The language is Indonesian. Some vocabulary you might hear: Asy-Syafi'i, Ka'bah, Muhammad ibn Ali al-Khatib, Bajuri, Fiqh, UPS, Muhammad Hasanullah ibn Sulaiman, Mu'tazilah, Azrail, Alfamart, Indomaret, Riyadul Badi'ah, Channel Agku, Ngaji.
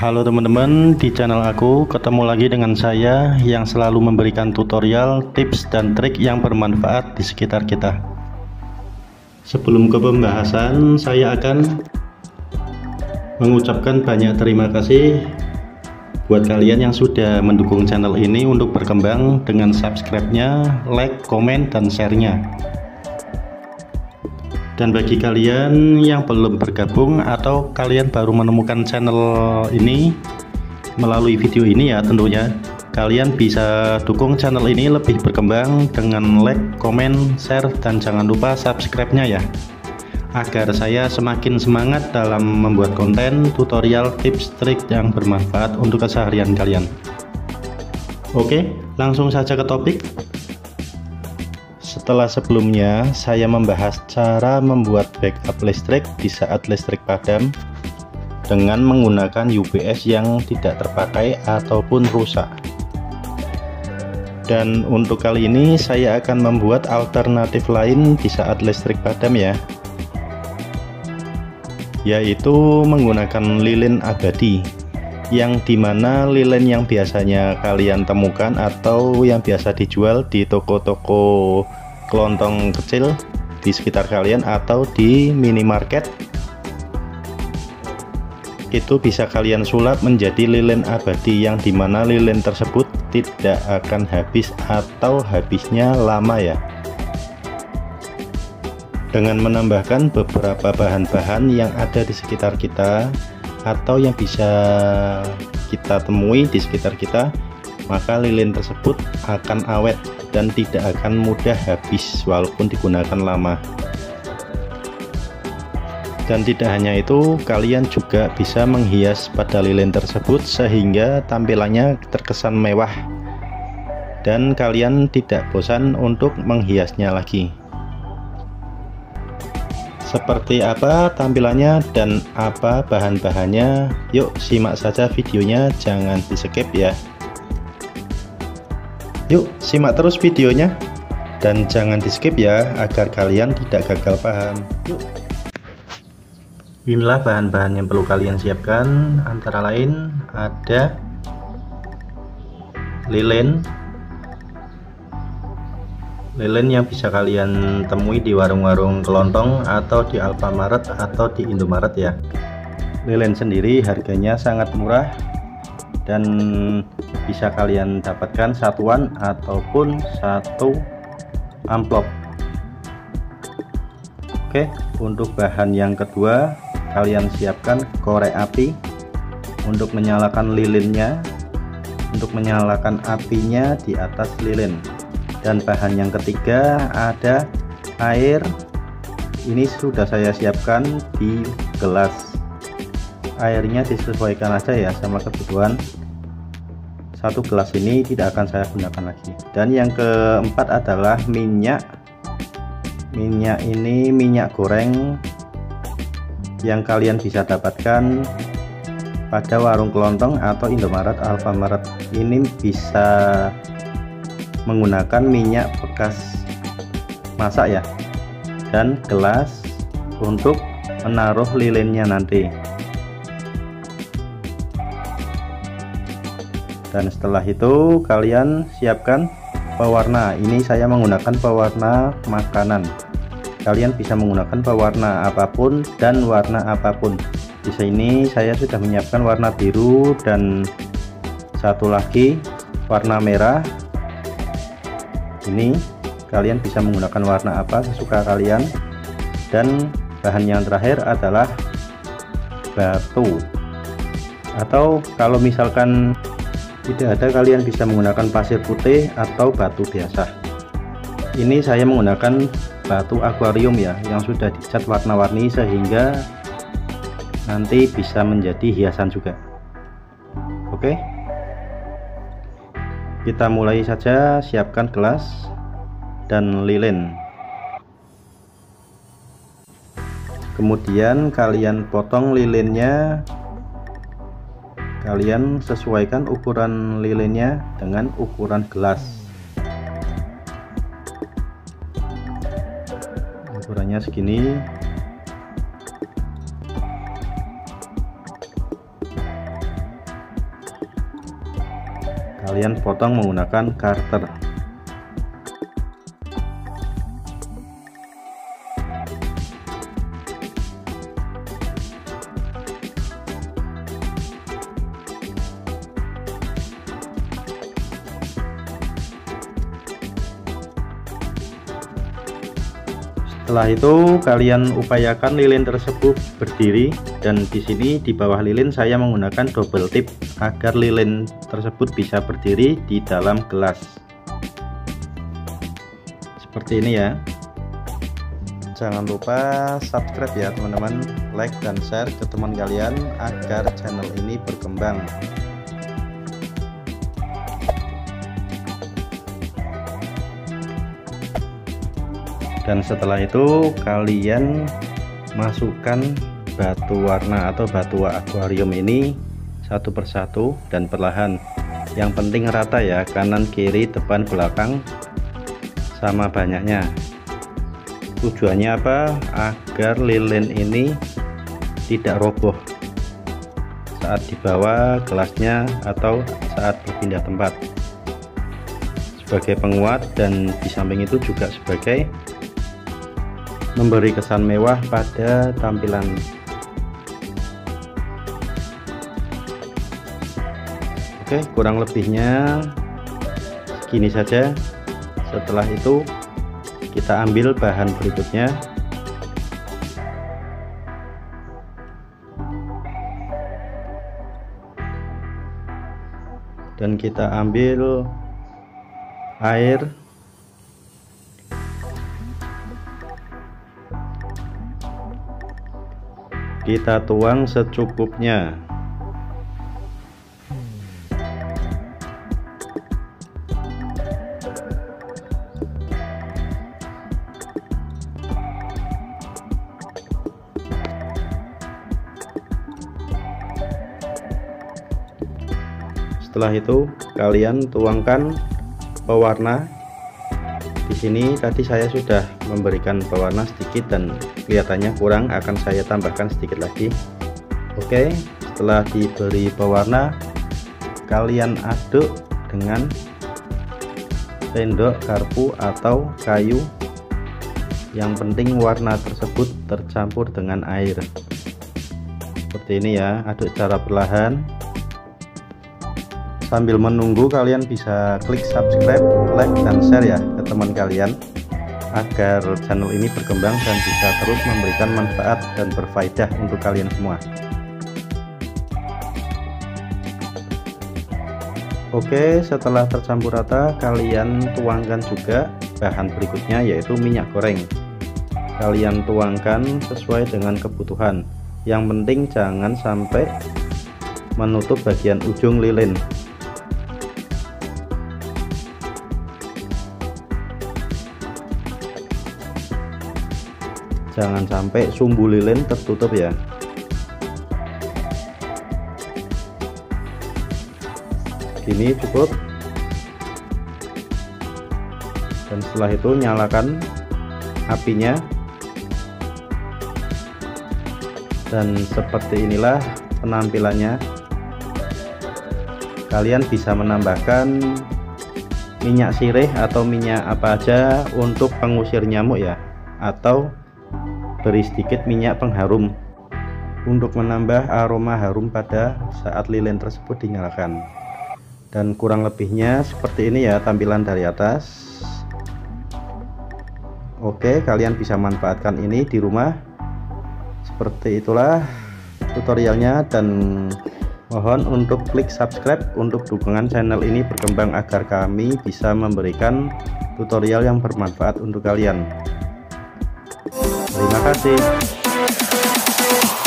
Halo teman-teman, di channel aku ketemu lagi dengan saya yang selalu memberikan tutorial, tips, dan trik yang bermanfaat di sekitar kita. Sebelum ke pembahasan, saya akan mengucapkan banyak terima kasih buat kalian yang sudah mendukung channel ini untuk berkembang dengan subscribe-nya, like, komen, dan share-nya. Dan bagi kalian yang belum bergabung atau kalian baru menemukan channel ini melalui video ini, ya tentunya kalian bisa dukung channel ini lebih berkembang dengan like, komen, share, dan jangan lupa subscribe-nya ya, agar saya semakin semangat dalam membuat konten, tutorial, tips, trik yang bermanfaat untuk keseharian kalian. Oke, langsung saja ke topik. Setelah sebelumnya saya membahas cara membuat backup listrik di saat listrik padam dengan menggunakan UPS yang tidak terpakai ataupun rusak. Dan untuk kali ini saya akan membuat alternatif lain di saat listrik padam ya, yaitu menggunakan lilin abadi, yang dimana lilin yang biasanya kalian temukan atau yang biasa dijual di toko-toko kelontong kecil di sekitar kalian atau di minimarket, itu bisa kalian sulap menjadi lilin abadi, yang dimana lilin tersebut tidak akan habis atau habisnya lama ya, dengan menambahkan beberapa bahan-bahan yang ada di sekitar kita atau yang bisa kita temui di sekitar kita, maka lilin tersebut akan awet dan tidak akan mudah habis walaupun digunakan lama. Dan tidak hanya itu, kalian juga bisa menghias pada lilin tersebut sehingga tampilannya terkesan mewah dan kalian tidak bosan untuk menghiasnya lagi. Seperti apa tampilannya dan apa bahan-bahannya, yuk simak saja videonya, jangan di skip ya. Yuk simak terus videonya dan jangan di skip ya, agar kalian tidak gagal paham. Yuk. Inilah bahan-bahan yang perlu kalian siapkan, antara lain ada lilin yang bisa kalian temui di warung-warung kelontong atau di Alfamart atau di Indomaret ya. Lilin sendiri harganya sangat murah dan bisa kalian dapatkan satuan ataupun satu amplop. Oke, untuk bahan yang kedua kalian siapkan korek api untuk menyalakan lilinnya, untuk menyalakan apinya di atas lilin. Dan bahan yang ketiga ada air, ini sudah saya siapkan di gelas, airnya disesuaikan aja ya sama kebutuhan. Satu gelas ini tidak akan saya gunakan lagi. Dan yang keempat adalah minyak ini minyak goreng yang kalian bisa dapatkan pada warung kelontong atau Indomaret, Alfamart. Ini bisa menggunakan minyak bekas masak ya. Dan gelas untuk menaruh lilinnya nanti. Dan setelah itu kalian siapkan pewarna, ini saya menggunakan pewarna makanan, kalian bisa menggunakan pewarna apapun dan warna apapun. Di sini saya sudah menyiapkan warna biru dan satu lagi warna merah, ini kalian bisa menggunakan warna apa sesuka kalian. Dan bahan yang terakhir adalah batu, atau kalau misalkan tidak ada kalian bisa menggunakan pasir putih atau batu biasa. Ini saya menggunakan batu akuarium ya, yang sudah dicat warna-warni sehingga nanti bisa menjadi hiasan juga. Oke, kita mulai saja, siapkan gelas dan lilin. Kemudian kalian potong lilinnya, kalian sesuaikan ukuran lilinnya dengan ukuran gelas, ukurannya segini. kalian potong menggunakan cutter. Setelah itu kalian upayakan lilin tersebut berdiri, dan di sini di bawah lilin saya menggunakan double tip agar lilin tersebut bisa berdiri di dalam gelas. Seperti ini ya. Jangan lupa subscribe ya teman-teman, like dan share ke teman kalian agar channel ini berkembang. Dan setelah itu kalian masukkan batu warna atau batu akuarium ini satu persatu dan perlahan. Yang penting rata ya, kanan kiri depan belakang sama banyaknya. Tujuannya apa? Agar lilin ini tidak roboh saat dibawa gelasnya atau saat berpindah tempat. Sebagai penguat, dan di samping itu juga sebagai memberi kesan mewah pada tampilan. Oke, kurang lebihnya segini saja. Setelah itu kita ambil bahan berikutnya. Dan kita ambil air. Kita tuang secukupnya. Setelah itu kalian tuangkan pewarna. Di sini tadi saya sudah memberikan pewarna sedikit dan kelihatannya kurang, akan saya tambahkan sedikit lagi. Oke, setelah diberi pewarna, kalian aduk dengan sendok, garpu, atau kayu. Yang penting warna tersebut tercampur dengan air. Seperti ini ya, aduk secara perlahan. Sambil menunggu kalian bisa klik subscribe, like, dan share ya ke teman kalian agar channel ini berkembang dan bisa terus memberikan manfaat dan berfaedah untuk kalian semua. Oke, setelah tercampur rata, kalian tuangkan juga bahan berikutnya, yaitu minyak goreng. Kalian tuangkan sesuai dengan kebutuhan. Yang penting jangan sampai menutup bagian ujung lilin. Jangan sampai sumbu lilin tertutup ya. Gini cukup. Dan setelah itu nyalakan apinya. Dan seperti inilah penampilannya. Kalian bisa menambahkan minyak sirih atau minyak apa aja untuk pengusir nyamuk ya, atau beri sedikit minyak pengharum untuk menambah aroma harum pada saat lilin tersebut dinyalakan. Dan kurang lebihnya seperti ini ya tampilan dari atas. Oke, kalian bisa manfaatkan ini di rumah. Seperti itulah tutorialnya, dan mohon untuk klik subscribe untuk dukungan channel ini berkembang agar kami bisa memberikan tutorial yang bermanfaat untuk kalian. Terima kasih.